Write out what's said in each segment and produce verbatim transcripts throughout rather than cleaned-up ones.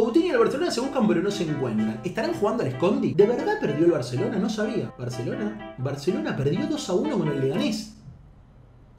Bogutin y el Barcelona se buscan pero no se encuentran. ¿Estarán jugando al escondi? ¿De verdad perdió el Barcelona? No sabía. ¿Barcelona? Barcelona perdió dos a uno con el Leganés.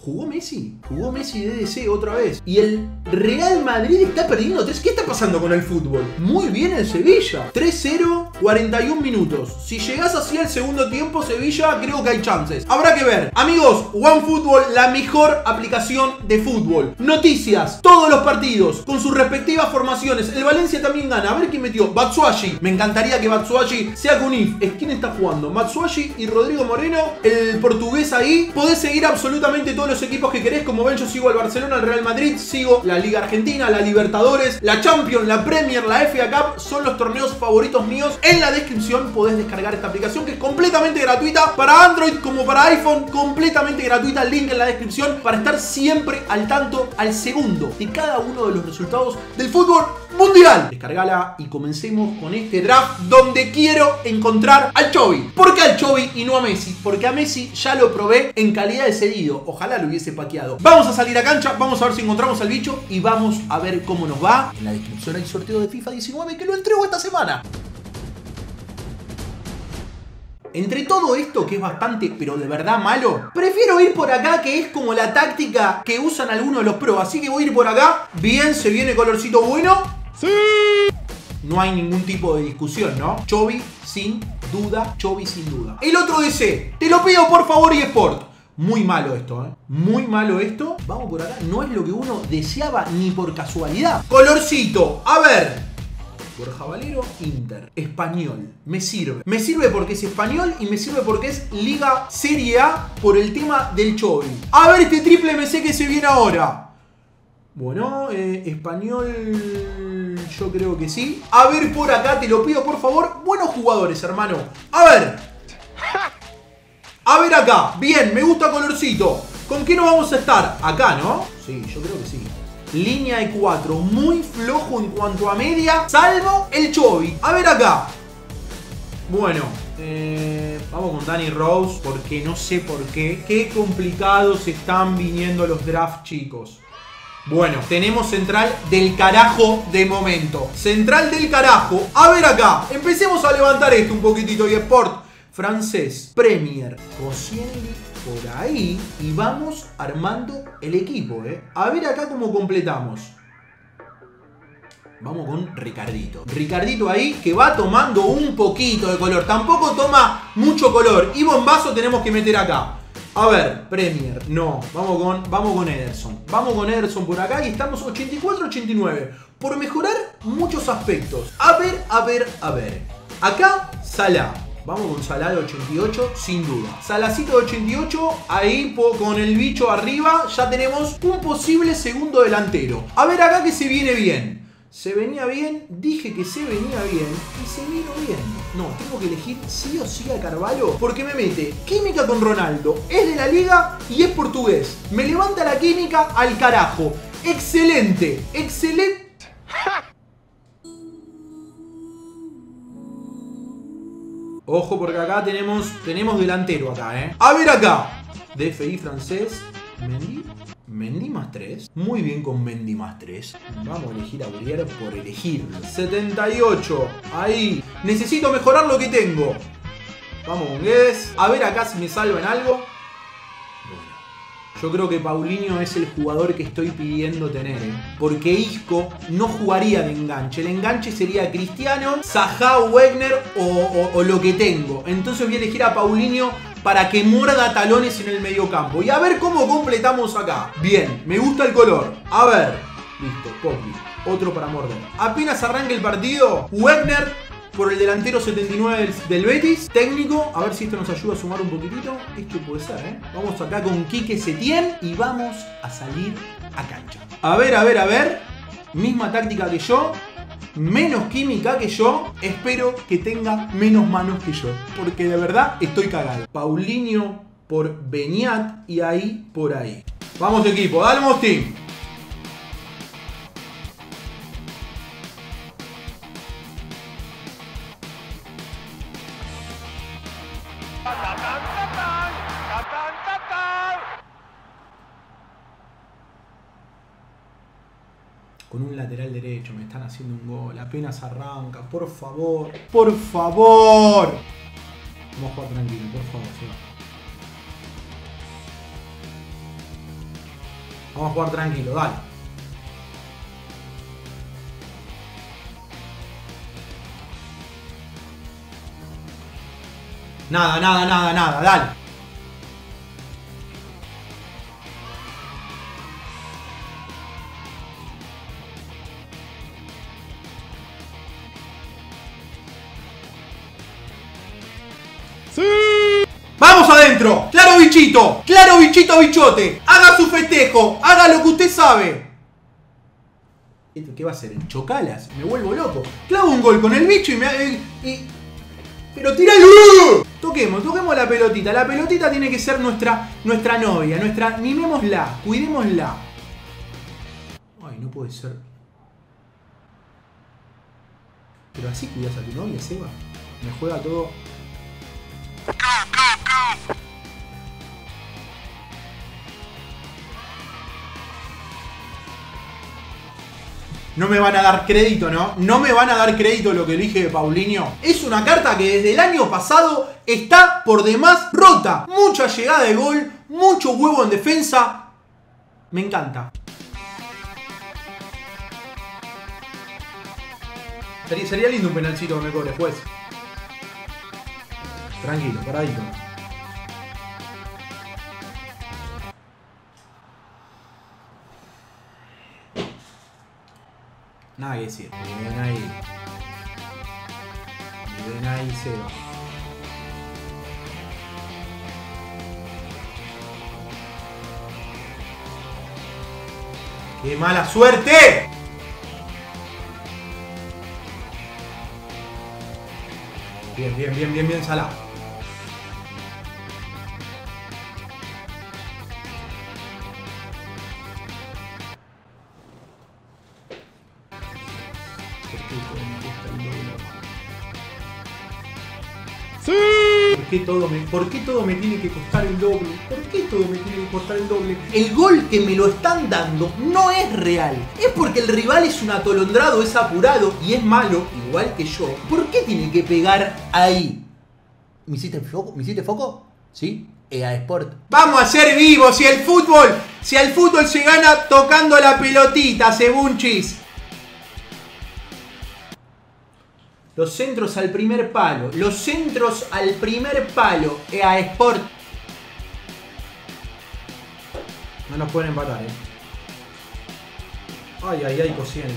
¿Jugó Messi? Jugó Messi de D D C otra vez. Y el Real Madrid está perdiendo tres. ¿Qué está pasando con el fútbol? Muy bien el Sevilla. tres cero, cuarenta y un minutos. Si llegás así al segundo tiempo, Sevilla, creo que hay chances. Habrá que ver. Amigos, OneFootball, la mejor aplicación de fútbol. Noticias, todos los partidos, con sus respectivas formaciones. El Valencia también gana. A ver quién metió. Batshuayi. Me encantaría que Batshuayi sea Kunif. ¿Quién está jugando? Batshuayi y Rodrigo Moreno. El portugués ahí. Podés seguir absolutamente todo los equipos que querés. Como ven, yo sigo al Barcelona, al Real Madrid, sigo la Liga Argentina, la Libertadores, la Champions, la Premier, la F A Cup, son los torneos favoritos míos. En la descripción podés descargar esta aplicación que es completamente gratuita para Android como para iPhone, completamente gratuita, el link en la descripción para estar siempre al tanto, al segundo, de cada uno de los resultados del fútbol mundial. Descargala y comencemos con este draft donde quiero encontrar al Chovy. ¿Por qué al Chovy y no a Messi? Porque a Messi ya lo probé en calidad de cedido, ojalá lo hubiese paqueado. Vamos a salir a cancha, vamos a ver si encontramos al bicho y vamos a ver cómo nos va. En la descripción hay sorteo de FIFA diecinueve que lo entrego esta semana. Entre todo esto, que es bastante, pero de verdad malo, prefiero ir por acá, que es como la táctica que usan algunos de los pros. Así que voy a ir por acá. Bien, se viene colorcito bueno. ¡Sí! No hay ningún tipo de discusión, ¿no? Chovy sin duda, Chovy sin duda. El otro D C, te lo pido por favor, E A Sports. Muy malo esto, ¿eh? Muy malo esto. Vamos por acá. No es lo que uno deseaba ni por casualidad. Colorcito. A ver. Borja Valero, Inter. Español. Me sirve. Me sirve porque es español y me sirve porque es Liga Serie A por el tema del Chovy. A ver este triple M C que se viene ahora. Bueno, eh, español... Yo creo que sí. A ver por acá, te lo pido por favor. Buenos jugadores, hermano. A ver. A ver acá, bien, me gusta colorcito. ¿Con qué nos vamos a estar? Acá, ¿no? Sí, yo creo que sí. Línea de cuatro, muy flojo en cuanto a media, salvo el Chovy. A ver acá. Bueno, eh, vamos con Danny Rose, porque no sé por qué. Qué complicados están viniendo los drafts, chicos. Bueno, tenemos central del carajo de momento. Central del carajo. A ver acá, empecemos a levantar esto un poquitito, y Sport. Francés, Premier, Cosiendo por ahí y vamos armando el equipo, ¿eh? A ver acá cómo completamos. Vamos con Ricardito. Ricardito ahí que va tomando un poquito de color. Tampoco toma mucho color. Y bombazo tenemos que meter acá. A ver, Premier, no, vamos con, vamos con Ederson. Vamos con Ederson por acá y estamos ochenta y cuatro ochenta y nueve. Por mejorar muchos aspectos. A ver, a ver, a ver. Acá, Salah. Vamos con Salah de ochenta y ocho, sin duda. Salahcito de ochenta y ocho, ahí con el bicho arriba, ya tenemos un posible segundo delantero. A ver acá que se viene bien. Se venía bien, dije que se venía bien y se vino bien. No, tengo que elegir sí o sí a Carvalho porque me mete química con Ronaldo, es de la liga y es portugués. Me levanta la química al carajo. Excelente, excelente. Ojo porque acá tenemos, tenemos delantero acá, ¿eh? A ver acá. D F I francés. Mendy. Mendy más tres. Muy bien con Mendy más tres. Vamos a elegir a Urias por elegir. setenta y ocho. Ahí. Necesito mejorar lo que tengo. Vamos con Ledes. A ver acá si me salvan algo. Bueno. Yo creo que Paulinho es el jugador que estoy pidiendo tener, ¿eh? Porque Isco no jugaría de enganche. El enganche sería Cristiano, Sajá, Wegner o, o, o lo que tengo. Entonces voy a elegir a Paulinho para que muerda talones en el mediocampo. Y a ver cómo completamos acá. Bien, me gusta el color. A ver. Listo, copy. Otro para morder. Apenas arranque el partido, Wegner... Por el delantero setenta y nueve del, del Betis. Técnico. A ver si esto nos ayuda a sumar un poquitito. Esto puede ser, ¿eh? Vamos acá con Kike Setien. Y vamos a salir a cancha. A ver, a ver, a ver. Misma táctica que yo. Menos química que yo. Espero que tenga menos manos que yo. Porque de verdad estoy cagado. Paulinho por Beñat. Y ahí por ahí. Vamos equipo. Dale Mostín. con un lateral derecho, me están haciendo un gol, apenas arranca, por favor, por favor. Vamos a jugar tranquilo, por favor, se va. Vamos a jugar tranquilo, dale. Nada, nada, nada, nada, dale. ¡Vamos adentro! ¡Claro bichito! ¡Claro bichito bichote! ¡Haga su festejo! ¡Haga lo que usted sabe! ¿Qué va a hacer? ¿Chocalas? Me vuelvo loco. Clavo un gol con el bicho y me... Y... ¡Pero tíralo! Toquemos, toquemos la pelotita. La pelotita tiene que ser nuestra, nuestra novia, nuestra... Mimémosla, cuidémosla. Ay, no puede ser. ¿Pero así cuidas a tu novia, Seba? Me juega todo... No me van a dar crédito, ¿no? No me van a dar crédito lo que dije de Paulinho. Es una carta que desde el año pasado está por demás rota. Mucha llegada de gol, mucho huevo en defensa. Me encanta. Sería, sería lindo un penalcito que me cobre, juez. Tranquilo, paradito. Nada que decir. Bien ahí. Bien ahí, Seba. ¡Qué mala suerte! Bien, bien, bien, bien, bien, Salah. ¿Por qué, todo me, ¿Por qué todo me tiene que costar el doble? ¿Por qué todo me tiene que costar el doble? El gol que me lo están dando no es real. Es porque el rival es un atolondrado, es apurado y es malo, igual que yo. ¿Por qué tiene que pegar ahí? ¿Me hiciste foco? ¿Me hiciste foco? ¿Sí? E A Sports. Vamos a ser vivos. Si el fútbol, si el fútbol se gana tocando la pelotita, Sebunchis. Los centros al primer palo. Los centros al primer palo. E A Sport. No nos pueden empatar, eh. Ay, ay, ay, Cosiendo.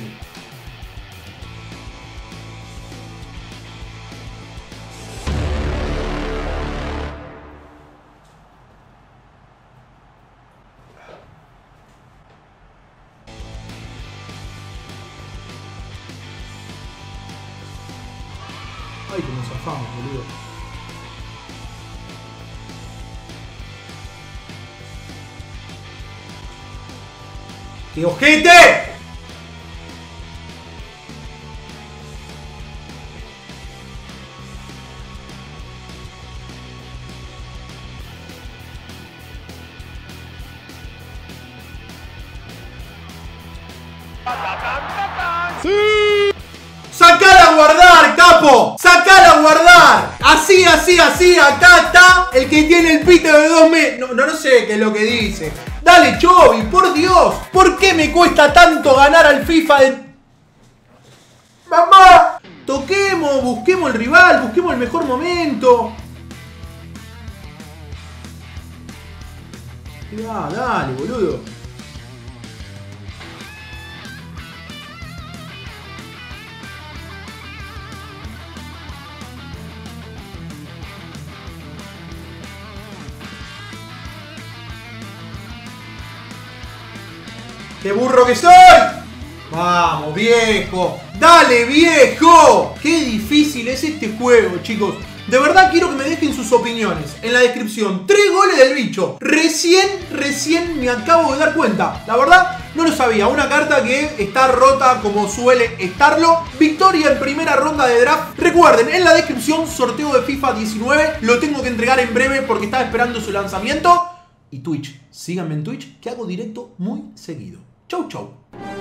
Ay, que nos zafamos, boludo. ¡Qué ojete! ¡Sí! ¡Sacala a guardar, capo! ¡Sacala a guardar! Así, así, así, acá está el que tiene el pito de dos meses. No, no, no sé qué es lo que dice. Dale, Chovy, por Dios. ¿Por qué me cuesta tanto ganar al FIFA de... ¡Mamá! Toquemos, busquemos el rival, busquemos el mejor momento. Ya, dale, boludo. ¡Qué burro que soy! ¡Vamos, viejo! ¡Dale, viejo! ¡Qué difícil es este juego, chicos! De verdad quiero que me dejen sus opiniones en la descripción. Tres goles del bicho. Recién, recién me acabo de dar cuenta. La verdad, no lo sabía. Una carta que está rota como suele estarlo. Victoria en primera ronda de draft. Recuerden, en la descripción, sorteo de FIFA diecinueve. Lo tengo que entregar en breve porque estaba esperando su lanzamiento. Y Twitch. Síganme en Twitch que hago directo muy seguido. Chau, chau.